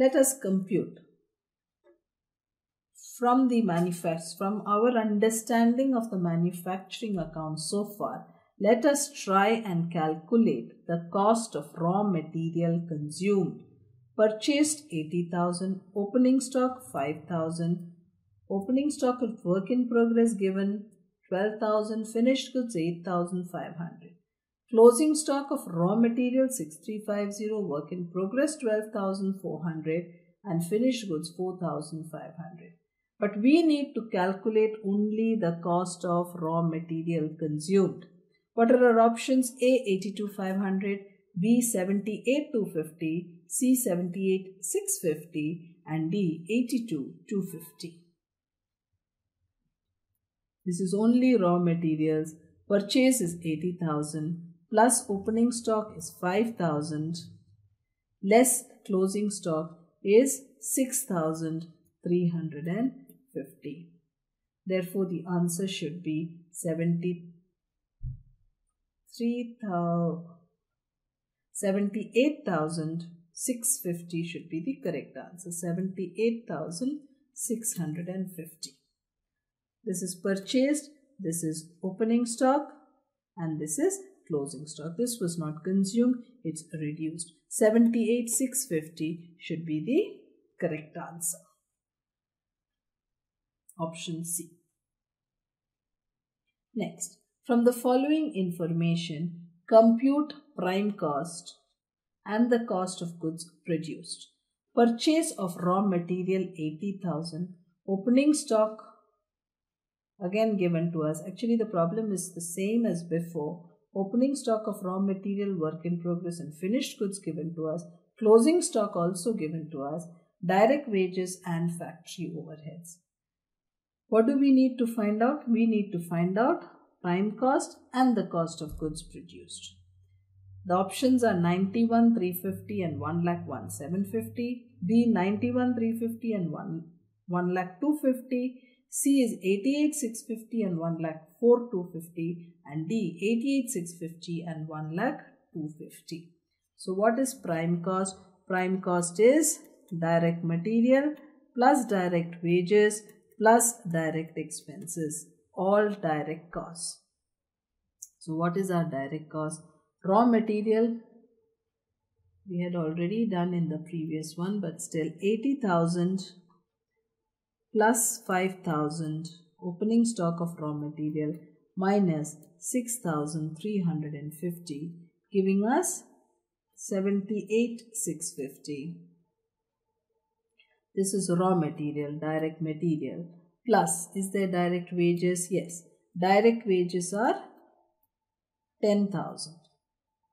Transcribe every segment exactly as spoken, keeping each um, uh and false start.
Let us compute from the manifest, from our understanding of the manufacturing account so far. Let us try and calculate the cost of raw material consumed. Purchased eighty thousand, opening stock five thousand, opening stock of work in progress given twelve thousand, finished goods eight thousand five hundred, closing stock of raw material six thousand three hundred fifty, work in progress twelve thousand four hundred and finished goods four thousand five hundred. But we need to calculate only the cost of raw material consumed. What are our options? A, eighty-two thousand five hundred, B, seventy-eight thousand two hundred fifty, C, seventy-eight thousand six hundred fifty and D, eighty-two thousand two hundred fifty. This is only raw materials. Purchase is eighty thousand plus opening stock is five thousand less closing stock is six thousand three hundred fifty. Therefore, the answer should be seventy-eight thousand six hundred fifty should be the correct answer. seventy-eight thousand six hundred fifty. This is purchased, this is opening stock and this is closing stock. This was not consumed, it's reduced. seventy-eight thousand six hundred fifty should be the correct answer. Option C. Next, from the following information, compute prime cost and the cost of goods produced. Purchase of raw material eighty thousand, opening stock again given to us. Actually, the problem is the same as before. Opening stock of raw material, work in progress and finished goods given to us. Closing stock also given to us. Direct wages and factory overheads. What do we need to find out? We need to find out prime cost and the cost of goods produced. The options are ninety-one thousand three hundred fifty and one lakh seventeen thousand five hundred fifty. B, ninety-one thousand three hundred fifty and one lakh two hundred fifty. C is eighty-eight thousand six hundred fifty and one lakh four thousand two hundred fifty and D, eighty-eight thousand six hundred fifty and one lakh two hundred fifty. So what is prime cost? Prime cost is direct material plus direct wages plus direct expenses, all direct costs. So what is our direct cost? Raw material we had already done in the previous one, but still eighty thousand plus five thousand opening stock of raw material minus six thousand three hundred fifty, giving us seventy-eight thousand six hundred fifty. This is raw material, direct material. Plus, is there direct wages? Yes, direct wages are ten thousand.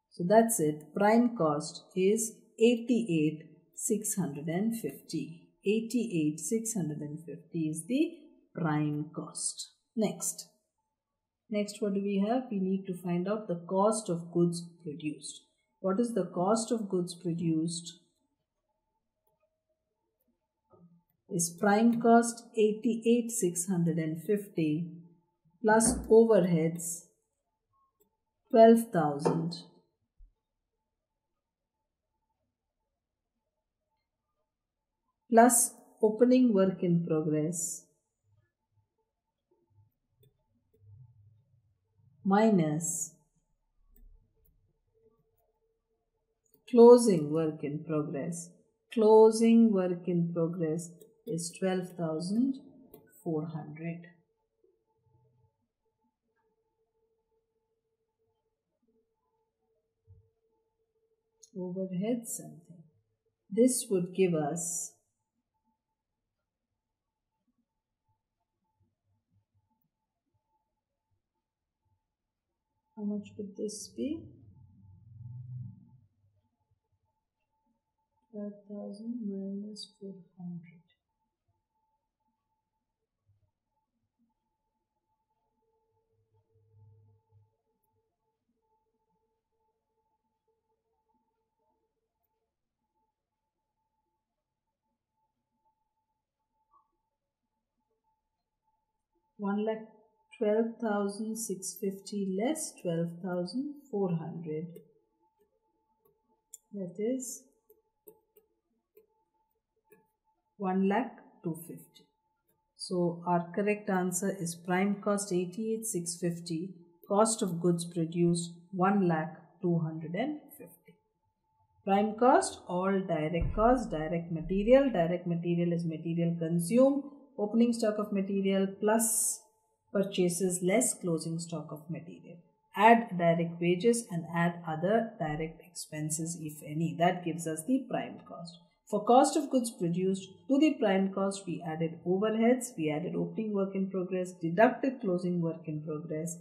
So that's it. Prime cost is eighty-eight thousand six hundred fifty. eighty-eight thousand six hundred fifty is the prime cost. Next. Next, what do we have? We need to find out the cost of goods produced. What is the cost of goods produced? Is prime cost eighty-eight thousand six hundred fifty plus overheads twelve thousand. Plus opening work in progress minus closing work in progress. Closing work in progress is twelve thousand four hundred. Overhead something. This would give us how much would this be? twelve thousand minus four hundred. one lakh twelve thousand six hundred fifty less twelve thousand four hundred. That is one lakh two fifty. So our correct answer is prime cost eighty-eight thousand six hundred fifty, cost of goods produced one lakh two hundred fifty. Prime cost, all direct costs, direct material. Direct material is material consumed, opening stock of material plus purchases less closing stock of material. Add direct wages and add other direct expenses if any. That gives us the prime cost. For cost of goods produced, to the prime cost we added overheads, we added opening work in progress, deducted closing work in progress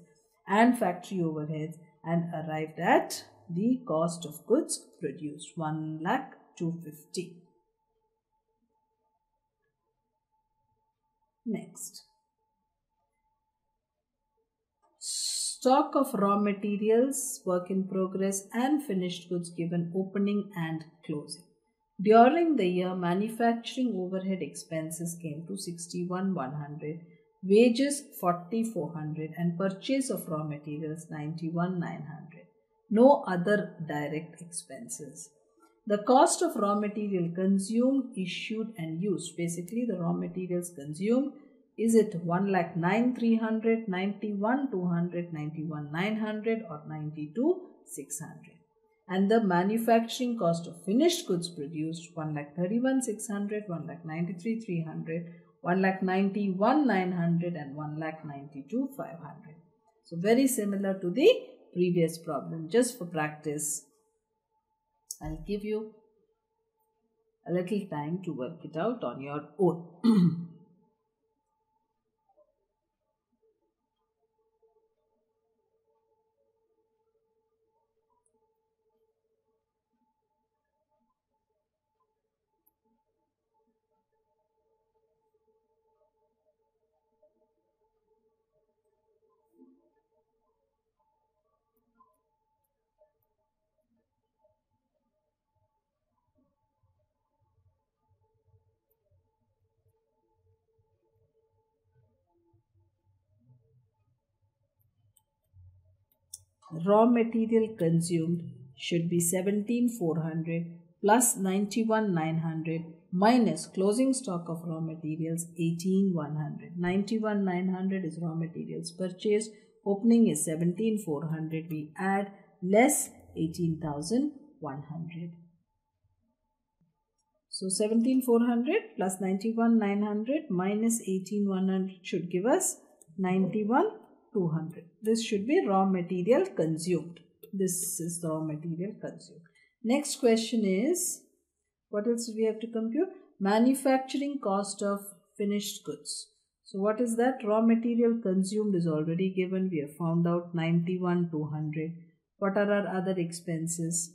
and factory overheads, and arrived at the cost of goods produced one lakh two fifty. Next, stock of raw materials, work in progress and finished goods given opening and closing. During the year, manufacturing overhead expenses came to sixty-one thousand one hundred, wages forty thousand four hundred and purchase of raw materials ninety-one thousand nine hundred. No other direct expenses. The cost of raw material consumed, issued and used. Basically, the raw materials consumed, is it one lakh nine thousand three hundred, ninety-one thousand two hundred, ninety-one thousand nine hundred or ninety-two thousand six hundred. And the manufacturing cost of finished goods produced one lakh thirty-one thousand six hundred, one lakh ninety-three thousand three hundred, one lakh ninety-one thousand nine hundred and one lakh ninety-two thousand five hundred. So very similar to the previous problem. Just for practice, I'll give you a little time to work it out on your own. Raw material consumed should be seventeen thousand four hundred plus ninety-one thousand nine hundred minus closing stock of raw materials eighteen thousand one hundred. ninety-one thousand nine hundred is raw materials purchased. Opening is seventeen thousand four hundred. We add less eighteen thousand one hundred. So seventeen thousand four hundred plus ninety-one thousand nine hundred minus eighteen thousand one hundred should give us ninety-one thousand two hundred. This should be raw material consumed. This is raw material consumed. Next question is, what else do we have to compute? Manufacturing cost of finished goods. So what is that? Raw material consumed is already given. We have found out ninety-one thousand two hundred. What are our other expenses?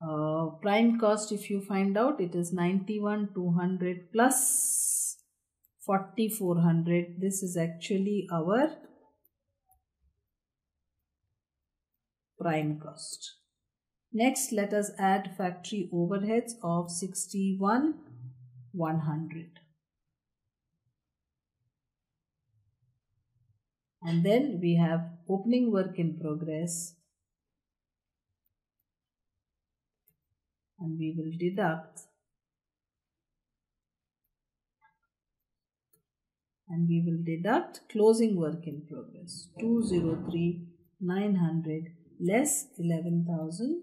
Uh, prime cost, if you find out, it is ninety-one thousand two hundred plus forty-four hundred. This is actually our prime cost. Next, let us add factory overheads of sixty-one thousand one hundred. And then we have opening work in progress. And we will deduct. And we will deduct closing work in progress, two hundred three thousand nine hundred less eleven thousand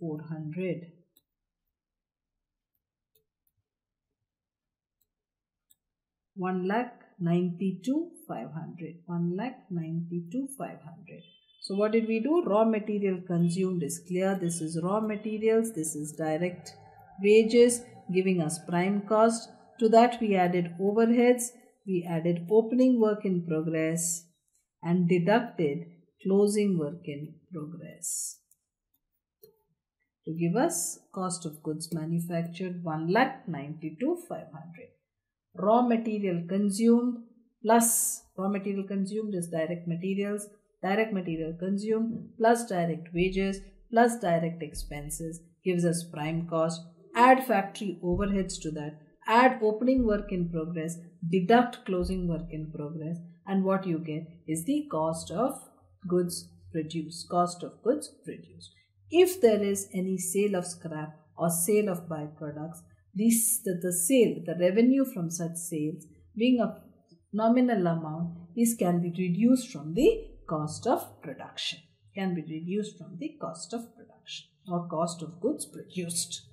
four hundred. one lakh ninety-two thousand five hundred. one lakh ninety-two thousand five hundred. So what did we do? Raw material consumed is clear. This is raw materials. This is direct wages giving us prime cost. To that we added overheads. We added opening work in progress and deducted closing work in progress to give us cost of goods manufactured one lakh ninety-two thousand five hundred. Raw material consumed plus raw material consumed is direct materials, direct material consumed plus direct wages plus direct expenses gives us prime cost. Add factory overheads to that. Add opening work in progress, deduct closing work in progress, and what you get is the cost of goods produced. Cost of goods produced. If there is any sale of scrap or sale of byproducts, these, the, the sale, the revenue from such sales being a nominal amount is can be reduced from the cost of production, can be reduced from the cost of production or cost of goods produced.